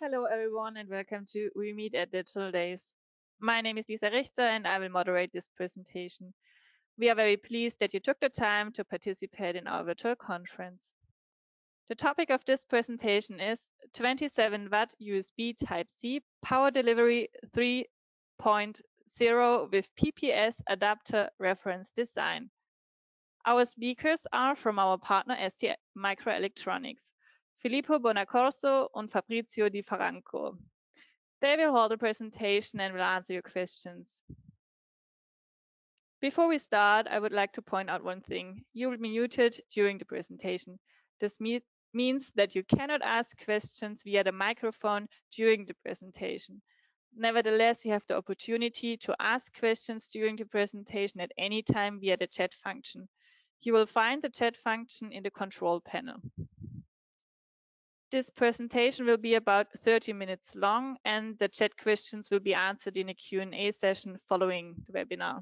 Hello, everyone, and welcome to We Meet at Digital Days. My name is Lisa Richter, and I will moderate this presentation. We are very pleased that you took the time to participate in our virtual conference. The topic of this presentation is 27-watt USB Type-C Power Delivery 3.0 with PPS Adapter Reference Design. Our speakers are from our partner STMicroelectronics, Filippo Bonacorso and Fabrizio Di Franco. They will hold a presentation and will answer your questions. Before we start, I would like to point out one thing. You will be muted during the presentation. This means that you cannot ask questions via the microphone during the presentation. Nevertheless, you have the opportunity to ask questions during the presentation at any time via the chat function. You will find the chat function in the control panel. This presentation will be about 30 minutes long, and the chat questions will be answered in a Q&A session following the webinar.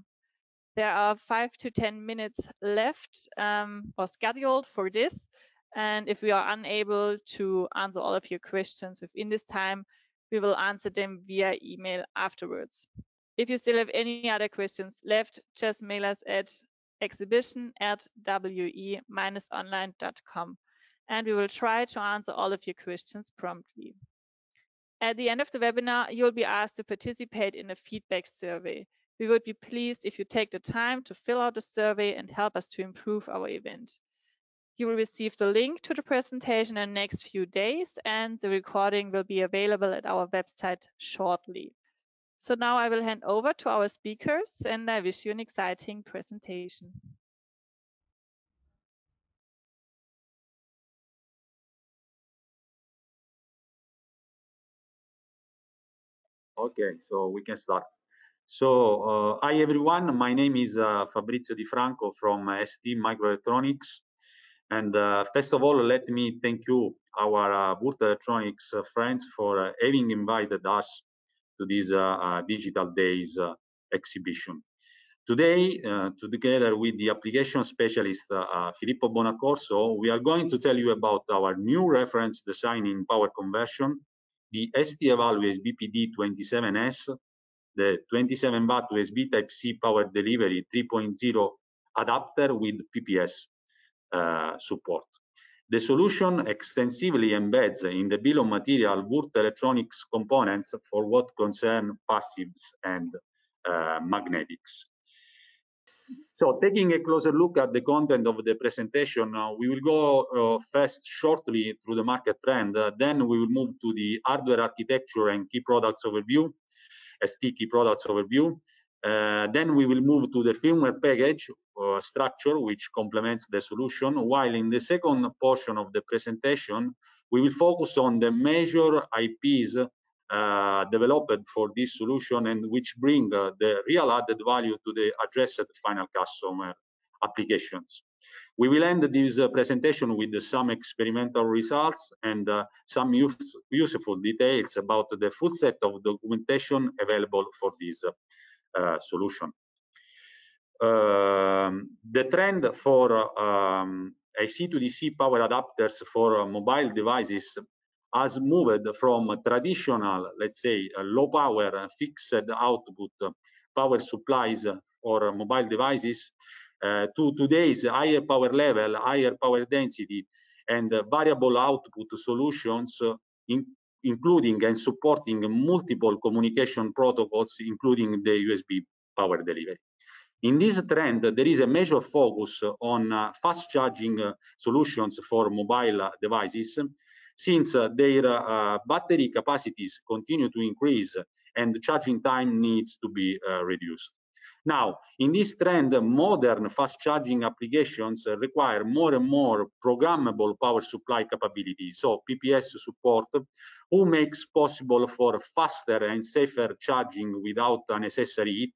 There are 5 to 10 minutes left or scheduled for this, and if we are unable to answer all of your questions within this time, we will answer them via email afterwards. If you still have any other questions left, just mail us at exhibition@we-online.com. And we will try to answer all of your questions promptly. At the end of the webinar, you'll be asked to participate in a feedback survey. We would be pleased if you take the time to fill out the survey and help us to improve our event. You will receive the link to the presentation in the next few days, and the recording will be available at our website shortly. So now I will hand over to our speakers, and I wish you an exciting presentation. Okay, so we can start. So, hi everyone, my name is Fabrizio Di Franco from STMicroelectronics. And first of all, let me thank you, our Würth Electronics friends, for having invited us to this Digital Days exhibition. Today, together with the application specialist Filippo Bonacorso, we are going to tell you about our new reference design in power conversion, the STEVAL-USBPD27S, the 27-watt USB Type-C Power Delivery 3.0 adapter with PPS support. The solution extensively embeds in the bill of material Würth Electronics components for what concern passives and magnetics. So, taking a closer look at the content of the presentation, we will go first shortly through the market trend, then we will move to the hardware architecture and key products overview, ST key products overview. Then we will move to the firmware package structure, which complements the solution, while in the second portion of the presentation, we will focus on the major IPs developed for this solution and which bring the real added value to the addressed final customer applications. We will end this presentation with some experimental results and some useful details about the full set of documentation available for this solution. The trend for AC-to-DC power adapters for mobile devices has moved from traditional, let's say, low power fixed output power supplies or mobile devices to today's higher power level, higher power density, and variable output solutions, including and supporting multiple communication protocols, including the USB power delivery. In this trend, there is a major focus on fast charging solutions for mobile devices, since their battery capacities continue to increase and the charging time needs to be reduced. Now, in this trend, modern fast charging applications require more and more programmable power supply capability, so PPS support, who makes possible for faster and safer charging without unnecessary heat,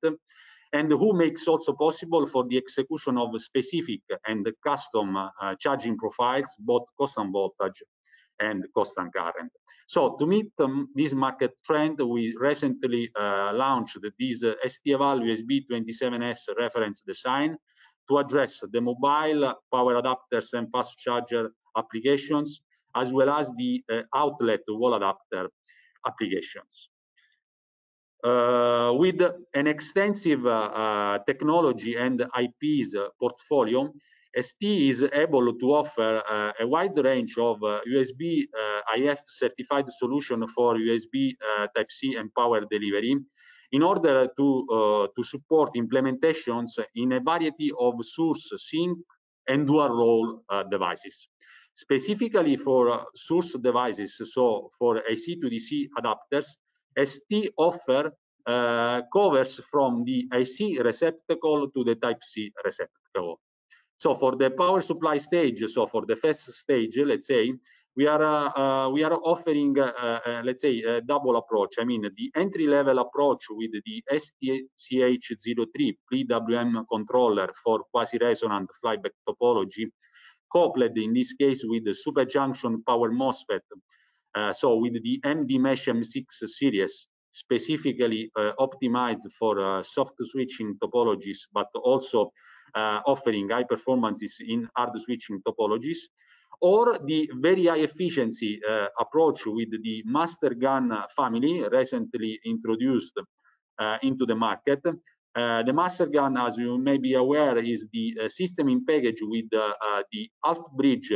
and who makes also possible for the execution of specific and custom charging profiles, both constant voltage and constant current. So to meet this market trend, we recently launched this STEVAL USB27S reference design to address the mobile power adapters and fast charger applications, as well as the outlet wall adapter applications. With an extensive technology and IPs portfolio, ST is able to offer a wide range of USB-IF certified solution for USB Type-C and power delivery in order to support implementations in a variety of source, sync, and dual-role devices. Specifically for source devices, so for AC to DC adapters, ST offer covers from the AC receptacle to the Type-C receptacle. So for the power supply stage, so for the first stage, let's say, we are offering, let's say, a double approach. I mean, the entry-level approach with the STCH03 PWM controller for quasi-resonant flyback topology, coupled in this case with the superjunction power MOSFET, so with the MD-Mesh M6 series, specifically optimized for soft switching topologies, but also offering high performances in hard switching topologies, or the very high efficiency approach with the Master GAN family recently introduced into the market. The Master GAN, as you may be aware, is the system in package with the half bridge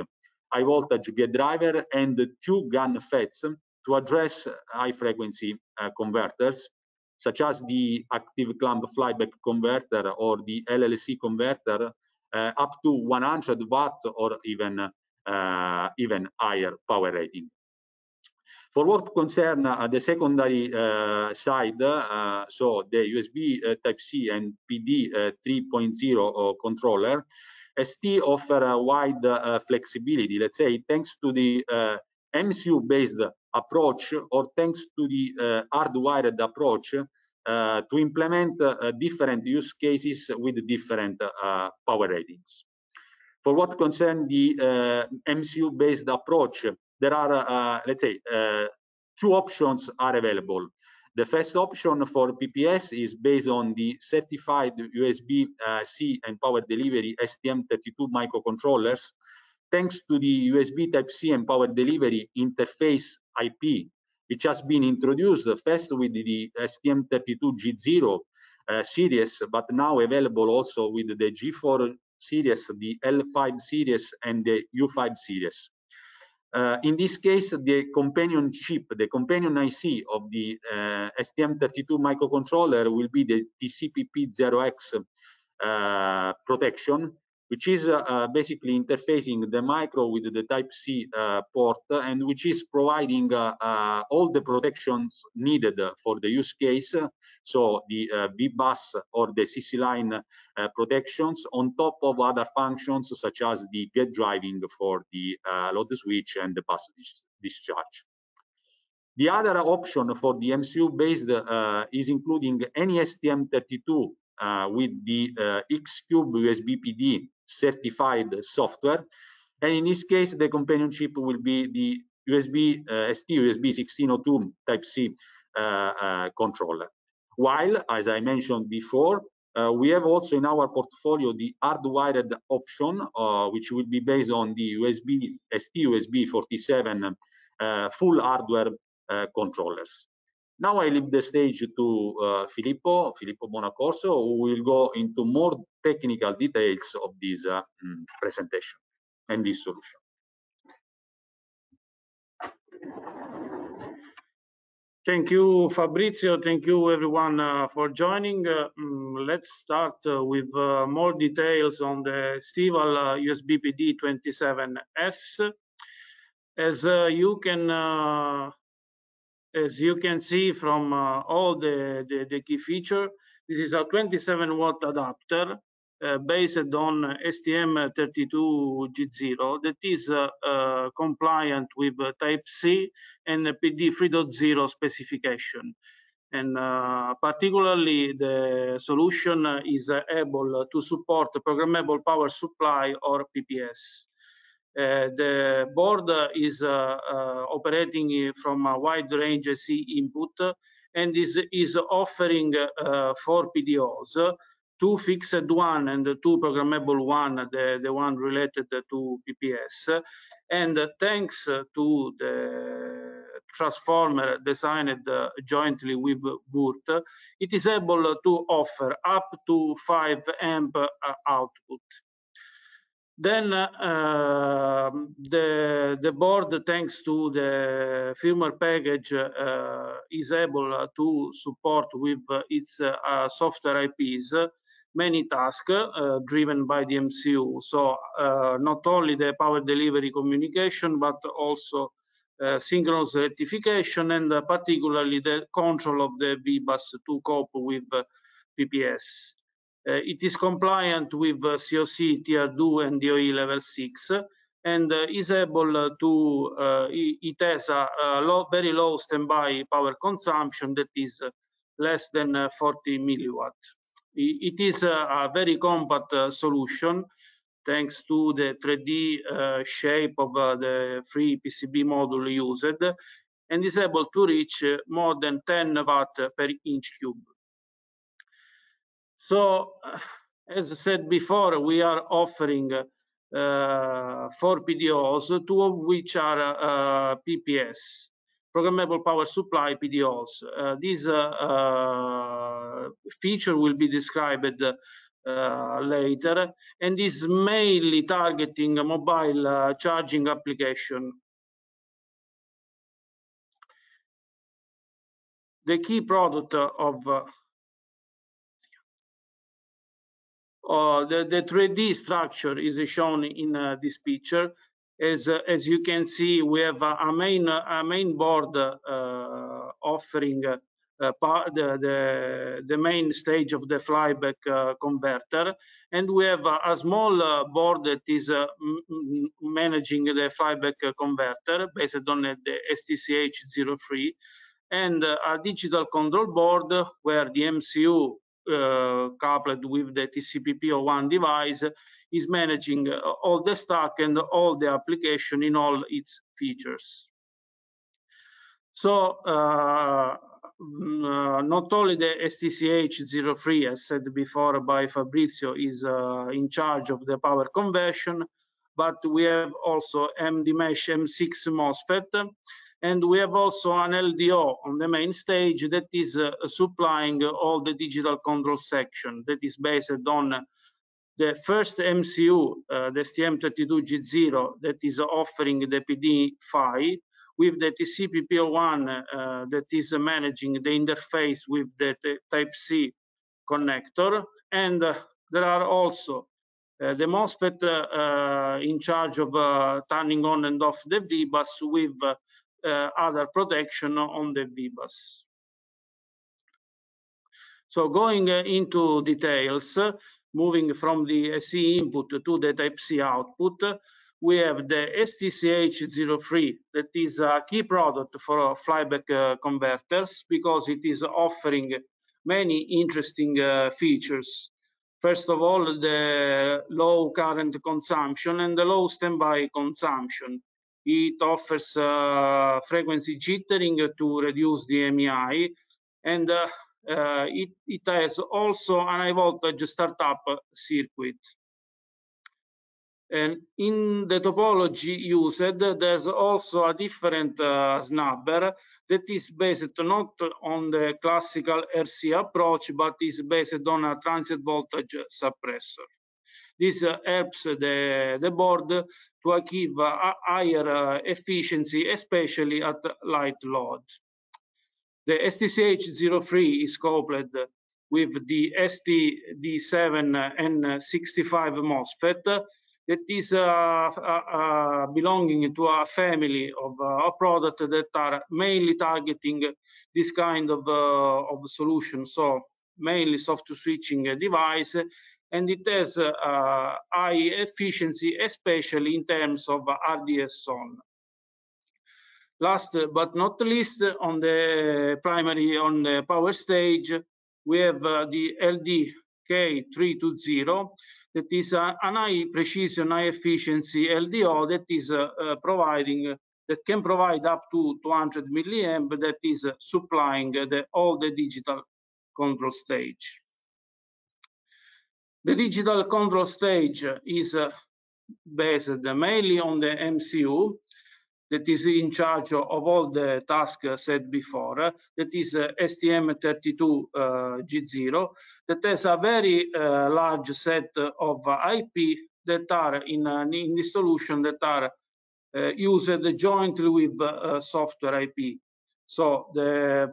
high voltage gate driver and the two GAN FETs to address high frequency converters, such as the active clamp flyback converter or the LLC converter, up to 100 watt or even higher power rating. For what concern the secondary side, so the USB Type-C and PD 3.0 controller, ST offer a wide flexibility, let's say, thanks to the MCU-based approach or thanks to the hardwired approach to implement different use cases with different power ratings. For what concerns the MCU-based approach, there are, let's say, two options are available. The first option for PPS is based on the certified USB-C and power delivery STM32 microcontrollers, thanks to the USB Type-C and power delivery interface IP, which has been introduced first with the STM32G0 series, but now available also with the G4 series, the L5 series, and the U5 series. In this case, the companion chip, the companion IC of the STM32 microcontroller will be the TCPP0X protection, which is basically interfacing the micro with the Type-C port, and which is providing all the protections needed for the use case, so the VBUS or the CC line protections, on top of other functions such as the gate driving for the load switch and the bus discharge. The other option for the MCU-based is including any STM32 with the X-Cube USB PD certified software, and in this case the companion chip will be the ST USB 1602 Type-C controller. While, as I mentioned before, we have also in our portfolio the hardwired option, which will be based on the ST USB 47 full hardware controllers. Now I leave the stage to Filippo Bonacorso, who will go into more technical details of this presentation and this solution. Thank you, Fabrizio. Thank you, everyone, for joining. Let's start with more details on the STEVAL USB PD27S. As you can see from all the key features, this is a 27-watt adapter based on STM32G0 that is compliant with Type-C and PD 3.0 specification. And particularly, the solution is able to support programmable power supply or PPS. The board is operating from a wide range of AC input and is offering four PDOs, two fixed one and two programmable one, the one related to PPS. And thanks to the transformer designed jointly with Würth, it is able to offer up to 5 amp output. Then the board, thanks to the firmware package, is able to support with its software IPs many tasks driven by the MCU. So not only the power delivery communication, but also synchronous rectification and particularly the control of the VBUS to cope with PPS. It is compliant with COC TR2 and DOE level 6 and is able to, it has a very low standby power consumption that is less than 40 milliwatt. It is a very compact solution thanks to the 3D shape of the free PCB module used and is able to reach more than 10 watt per inch cube. So, as I said before, we are offering 4 PDOs, 2 of which are PPS, Programmable Power Supply PDOs. This feature will be described later and is mainly targeting a mobile charging application. The key product of the 3D structure is shown in this picture. As you can see, we have a main board offering the main stage of the flyback converter, and we have a small board that is managing the flyback converter based on the STCH03, and a digital control board where the MCU coupled with the TCPP01 device is managing all the stack and all the application in all its features. So not only the STCH03, as said before by Fabrizio, is in charge of the power conversion, but we have also MD-Mesh M6 MOSFET, and we have also an LDO on the main stage that is supplying all the digital control section that is based on the first MCU, the STM32G0, that is offering the PD-FI, with the TCPP01 that is managing the interface with the Type-C connector. And there are also the MOSFET in charge of turning on and off the VBUS with other protection on the VBUS. So going into details, moving from the SE input to the Type-C output, we have the STCH03 that is a key product for flyback converters because it is offering many interesting features. First of all, the low current consumption and the low standby consumption. It offers frequency jittering to reduce the EMI, and it has also an high voltage startup circuit. And in the topology used, there's also a different snubber that is based not on the classical RC approach, but is based on a transient voltage suppressor. This helps the board to achieve a higher efficiency, especially at light load. The STCH03 is coupled with the STD7N65 MOSFET that is belonging to a family of products that are mainly targeting this kind of solution, so mainly soft switching device, and it has high efficiency, especially in terms of RDS-on. Last but not least, on the primary power stage, we have the LDK320, that is an high precision, high efficiency LDO that is that can provide up to 200 milliamp, that is supplying all the digital control stage. The digital control stage is based mainly on the MCU, that is in charge of all the tasks said before, that is STM32G0, that has a very large set of IP that are in this solution that are used jointly with software IP. So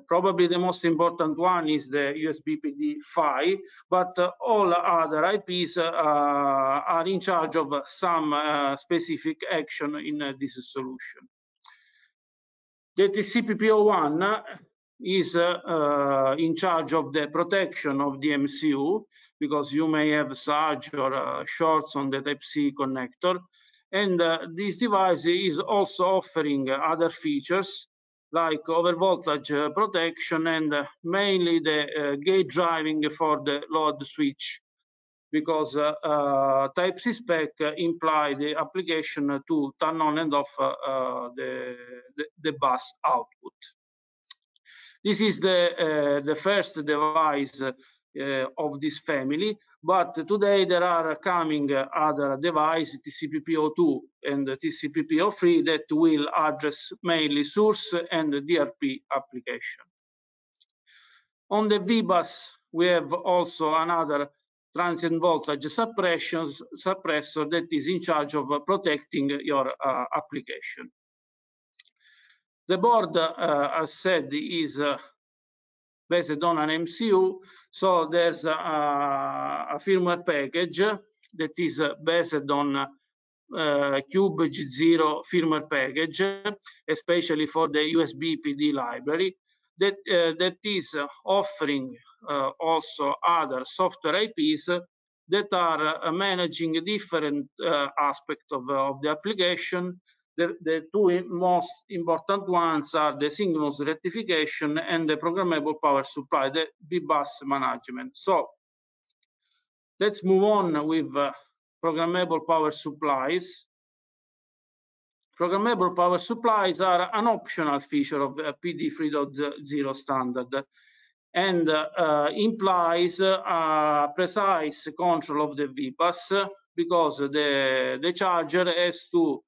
probably the most important one is the USB PD-FI, but all other IPs are in charge of some specific action in this solution. The TCPP01 is in charge of the protection of the MCU, because you may have surge or shorts on the Type-C connector. And this device is also offering other features like overvoltage protection and mainly the gate driving for the load switch, because Type-C spec imply the application to turn on and off the bus output. This is the first device of this family, but today there are coming other devices, TCPP02 and TCPP03, that will address mainly source and DRP application. On the VBUS, we have also another transient voltage suppressor that is in charge of protecting your application. The board, as said, is based on an MCU, so there's a firmware package that is based on Cube G0 firmware package, especially for the USB PD library, that is offering also other software IPs that are managing different aspects of the application. The two most important ones are the synchronous rectification and the programmable power supply, the VBUS management. So let's move on with programmable power supplies. Programmable power supplies are an optional feature of PD3.0 standard and implies precise control of the VBUS, because the charger has to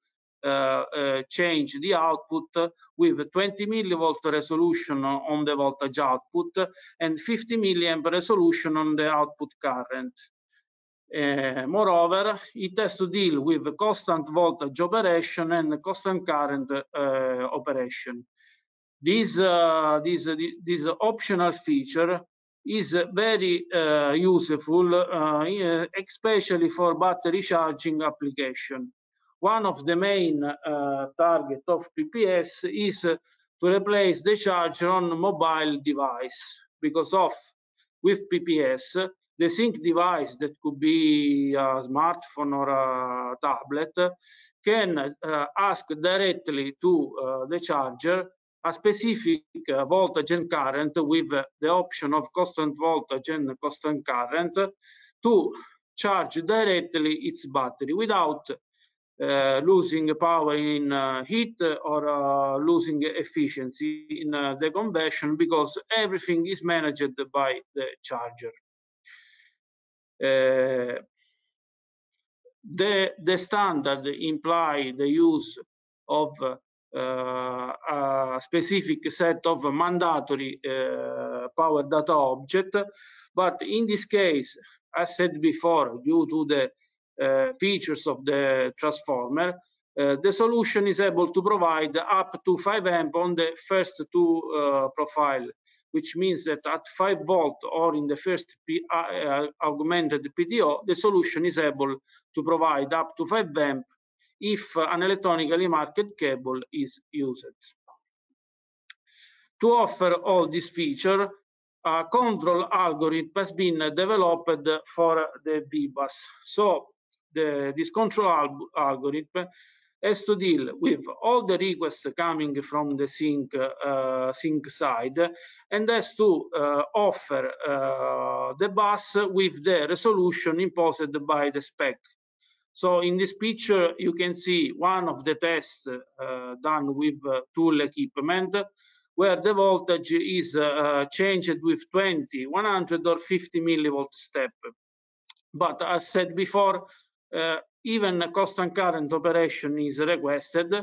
change the output with 20 millivolt resolution on the voltage output and 50 milliamp resolution on the output current. Moreover, it has to deal with constant voltage operation and constant current operation. This optional feature is very useful, especially for battery charging application. One of the main target of PPS is to replace the charger on mobile device, because with PPS, the sync device that could be a smartphone or a tablet can ask directly to the charger a specific voltage and current with the option of constant voltage and constant current to charge directly its battery without losing power in heat or losing efficiency in the conversion, because everything is managed by the charger. The standard implies the use of a specific set of mandatory power data object, but in this case, as said before, due to the features of the transformer, the solution is able to provide up to 5 amp on the first two profile, which means that at 5 volt or in the first augmented PDO, the solution is able to provide up to 5 amp if an electronically marked cable is used. To offer all this feature, a control algorithm has been developed for the VBUS. So this control algorithm has to deal with all the requests coming from the sync side and has to offer the bus with the resolution imposed by the spec. So in this picture, you can see one of the tests done with tool equipment, where the voltage is changed with 20, 100 or 50 millivolt step. But as said before, even constant current operation is requested,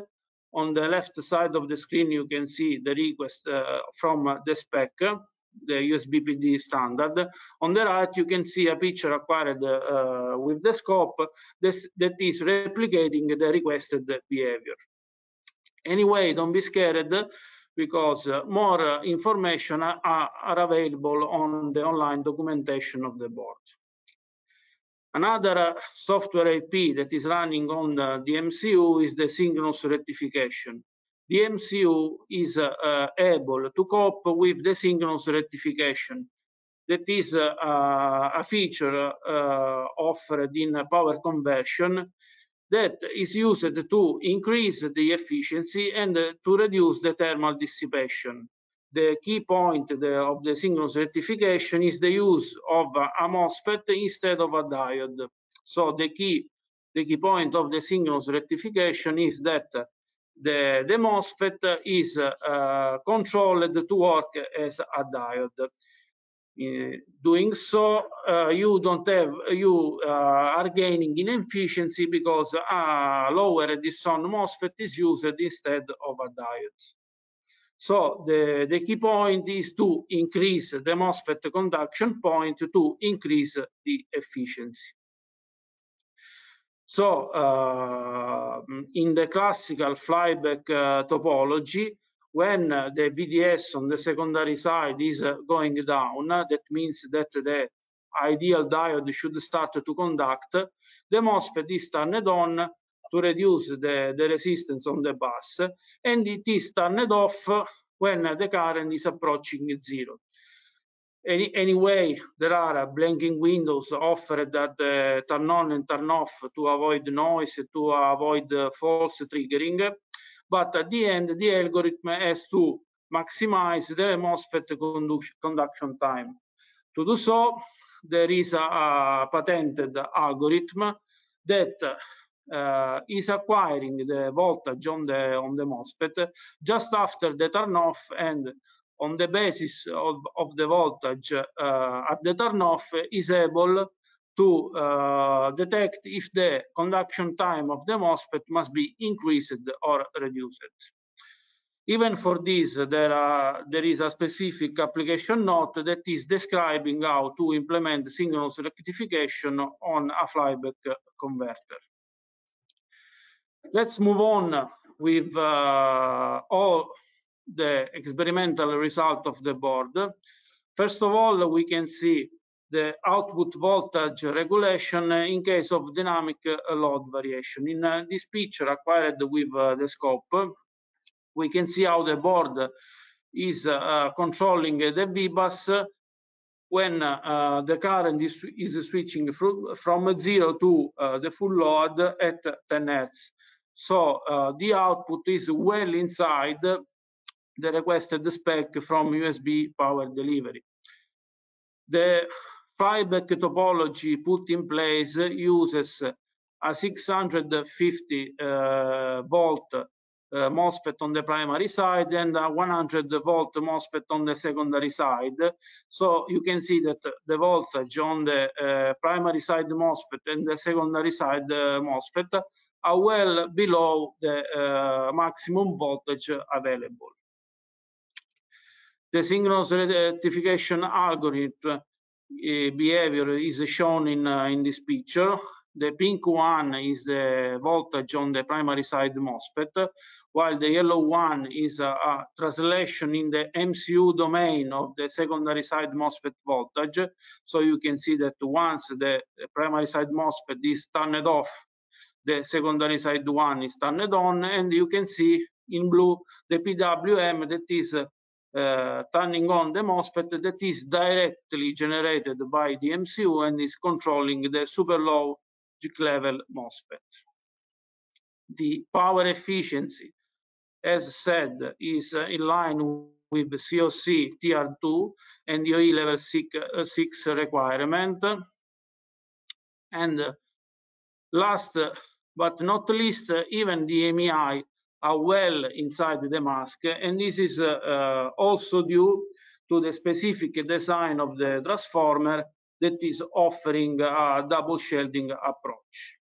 On the left side of the screen, you can see the request from the spec, the USB PD standard. On the right, you can see a picture acquired with the scope that is replicating the requested behavior. Anyway, don't be scared, because more information are available on the online documentation of the board. Another software IP that is running on the MCU is the synchronous rectification. The MCU is able to cope with the synchronous rectification. That is a feature offered in power conversion that is used to increase the efficiency and to reduce the thermal dissipation. The key point of the synchronous rectification is the use of a MOSFET instead of a diode. So the key point of the synchronous rectification is that the MOSFET is controlled to work as a diode. Doing so, you are gaining in efficiency because a lower RDS-on MOSFET is used instead of a diode. So the key point is to increase the MOSFET conduction point to increase the efficiency. So in the classical flyback topology, when the VDS on the secondary side is going down, that means that the ideal diode should start to conduct, the MOSFET is turned on to reduce the resistance on the bus, and it is turned off when the current is approaching zero. Anyway, there are blinking windows offered at the turn on and turn off to avoid noise, to avoid false triggering. But at the end, the algorithm has to maximize the MOSFET conduction time. To do so, there is a patented algorithm that is acquiring the voltage on the MOSFET just after the turn off, and on the basis of the voltage at the turn off is able to detect if the conduction time of the MOSFET must be increased or reduced. Even for this, there is a specific application note that is describing how to implement synchronous rectification on a flyback converter. Let's move on with all the experimental result of the board. First of all, we can see the output voltage regulation in case of dynamic load variation. In this picture acquired with the scope, we can see how the board is controlling the VBUS when the current is switching from zero to the full load at 10 Hertz. So the output is well inside the requested spec from USB power delivery. The flyback topology put in place uses a 650 volt MOSFET on the primary side and a 100 volt MOSFET on the secondary side. So you can see that the voltage on the primary side MOSFET and the secondary side MOSFET are well below the maximum voltage available. The synchronous rectification algorithm behavior is shown in this picture. The pink one is the voltage on the primary side MOSFET, while the yellow one is a translation in the MCU domain of the secondary side MOSFET voltage. So you can see that once the primary side MOSFET is turned off, the secondary side one is turned on, and you can see in blue the PWM that is turning on the MOSFET that is directly generated by the MCU and is controlling the super low level MOSFET. The power efficiency, as said, is in line with the COC TR2 and DOE level 6 requirement. And last but not least, even the EMI are well inside the mask, and this is also due to the specific design of the transformer that is offering a double shielding approach.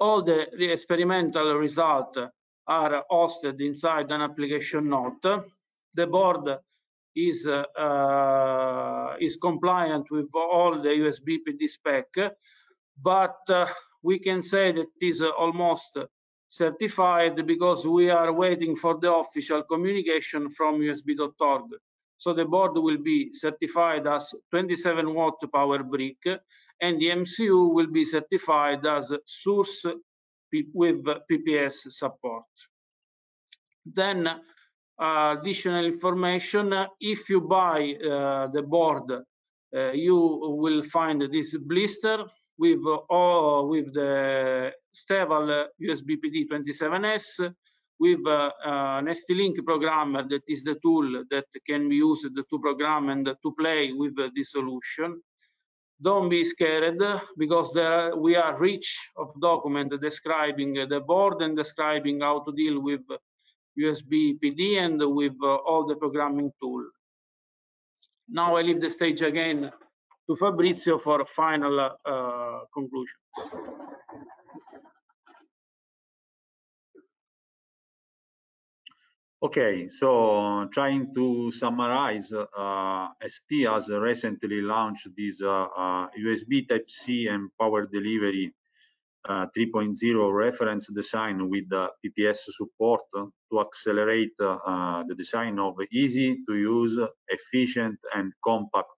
all the experimental results are hosted inside an application note. The board is compliant with all the USB PD spec, but we can say that it is almost certified because we are waiting for the official communication from USB.org. So the board will be certified as 27-watt power brick, and the MCU will be certified as source with PPS support. Then additional information, if you buy the board, you will find this blister with the STEVAL USB PD27S, with an ST-Link programmer that is the tool that can be used to program and to play with this solution. Don't be scared, because we are rich of document describing the board and describing how to deal with USB PD and with all the programming tool. Now I leave the stage again to Fabrizio for a final conclusion. Okay, so trying to summarize, ST has recently launched this USB Type-C and Power Delivery 3.0 reference design with PPS support to accelerate the design of easy to use, efficient and compact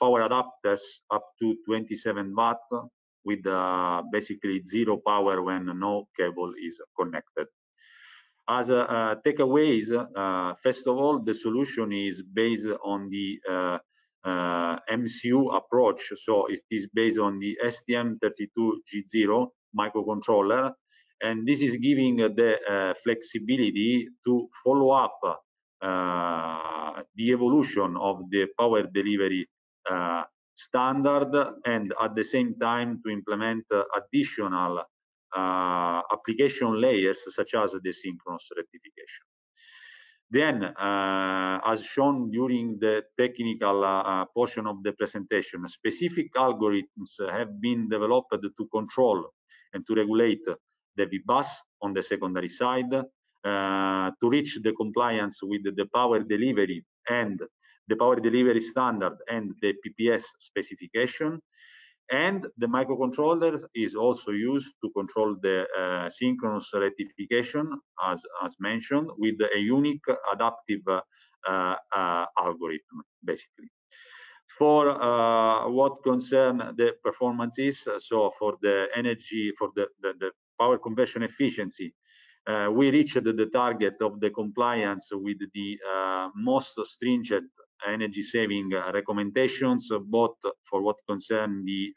power adapters up to 27 watt with basically zero power when no cable is connected. As takeaways, first of all, the solution is based on the MCU approach. So it is based on the STM32G0 microcontroller. And this is giving the flexibility to follow up the evolution of the power delivery standard, and at the same time to implement additional application layers such as the synchronous rectification. Then, as shown during the technical portion of the presentation, specific algorithms have been developed to control and to regulate the VBUS on the secondary side, to reach the compliance with the power delivery and the power delivery standard and the PPS specification. And the microcontroller is also used to control the synchronous rectification, as mentioned, with a unique adaptive algorithm, basically. For what concerns the performances, so for the energy, for the power conversion efficiency, we reached the target of the compliance with the most stringent energy saving recommendations, both for what concerns the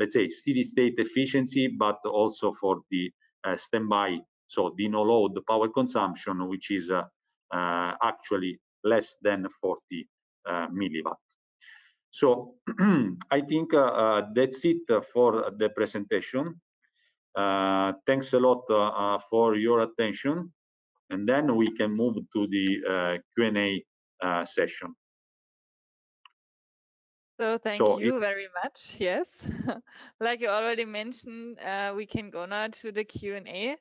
let's say steady state efficiency, but also for the standby, so the no load power consumption, which is actually less than 40 milliwatt. So I think that's it for the presentation. Thanks a lot for your attention, and then we can move to the Q&A session. So thank you very much. Yes, like you already mentioned, we can go now to the Q&A,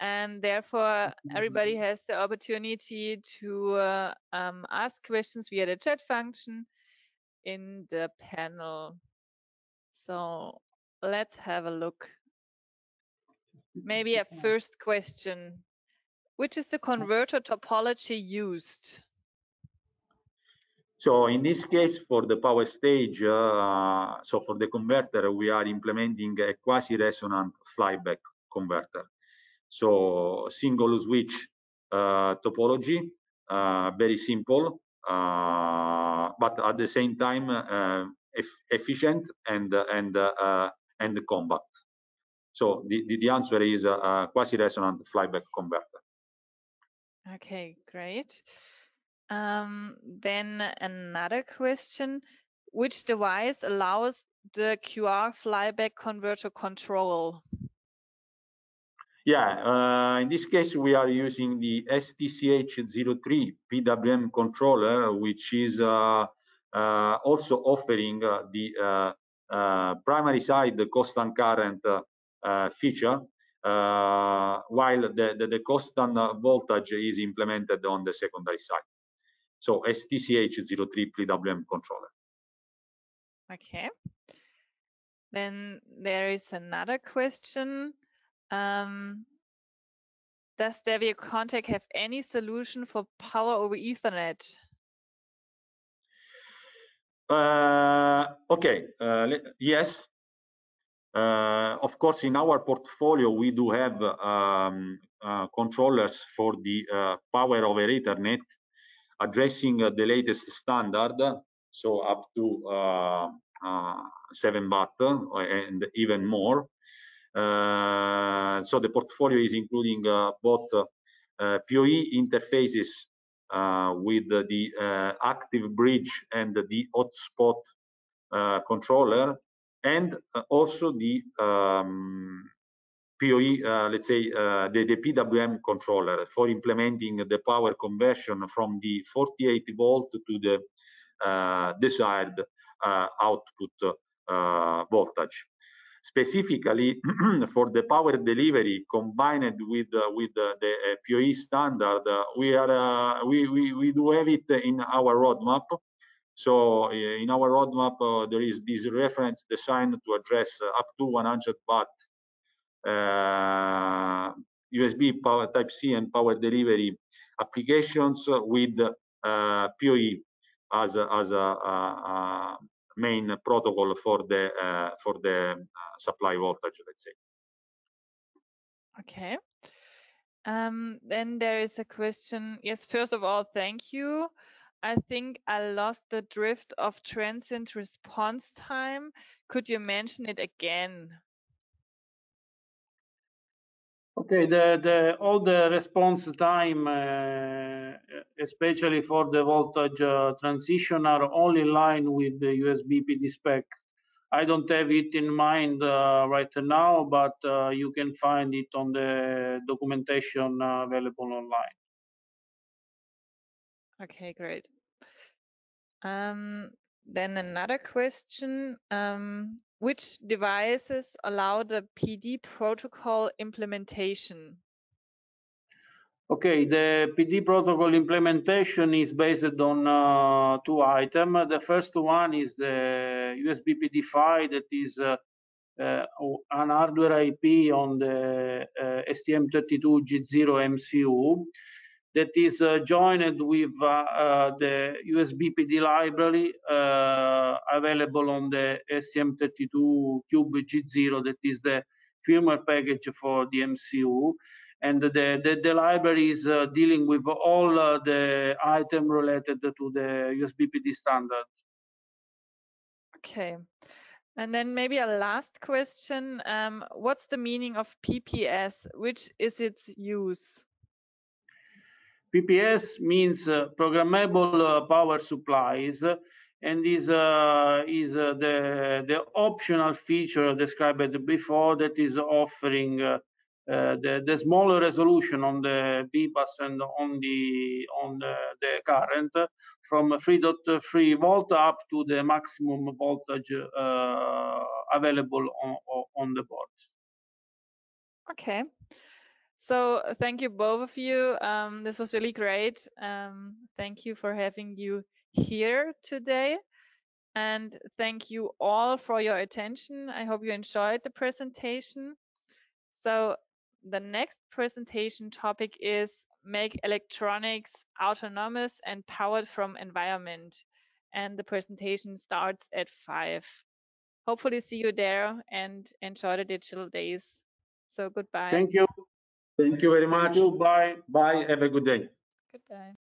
and therefore everybody has the opportunity to ask questions via the chat function in the panel. So let's have a look. Maybe a first question: which is the converter topology used? So in this case, for the power stage, so for the converter, we are implementing a quasi-resonant flyback converter. So single switch topology, very simple, but at the same time efficient and compact. So the answer is a quasi-resonant flyback converter. Okay, great. Then another question: which device allows the QR flyback converter control? Yeah, in this case we are using the STCH03 PWM controller, which is also offering the primary side constant current feature, while the constant voltage is implemented on the secondary side. So STCH03 PWM controller. Okay. Then there is another question. Does Devio Contact have any solution for power over Ethernet? Okay, yes. Of course, in our portfolio, we do have controllers for the power over Ethernet, addressing the latest standard, so up to 7 baud and even more. So the portfolio is including both PoE interfaces with the active bridge and the hotspot controller, and also the PoE, let's say, the PWM controller for implementing the power conversion from the 48 volt to the desired output voltage. Specifically for the power delivery combined with the PoE standard, we do have it in our roadmap. So in our roadmap, there is this reference designed to address up to 100 watt USB power Type-C and power delivery applications with PoE as a main protocol for the supply voltage, let's say. Okay. Then there is a question. Yes, first of all, thank you. I think I lost the drift of transient response time. Could you mention it again? Okay, all the response time, especially for the voltage transition, are all in line with the USB PD spec. I don't have it in mind right now, but you can find it on the documentation available online. Okay, great. Then another question. Which devices allow the PD protocol implementation? Okay, the PD protocol implementation is based on two items. The first one is the USB PD-FI, that is an hardware IP on the STM32G0 MCU that is joined with the USB PD library available on the STM32G0, that is the firmware package for the MCU. And the library is dealing with all the items related to the USB PD standard. Okay. And then maybe a last question. What's the meaning of PPS? Which is its use? PPS means programmable power supplies, and is the optional feature described before that is offering the smaller resolution on the VBUS and on the current from 3.3 volt up to the maximum voltage available on the board. Okay. So thank you, both of you. This was really great. Thank you for having you here today. And thank you all for your attention. I hope you enjoyed the presentation. So the next presentation topic is Make Electronics Autonomous and Powered from Environment. And the presentation starts at 5. Hopefully see you there and enjoy the digital days. So goodbye. Thank you. Thank you very much. Thank you. Bye. Bye. Have a good day. Good day.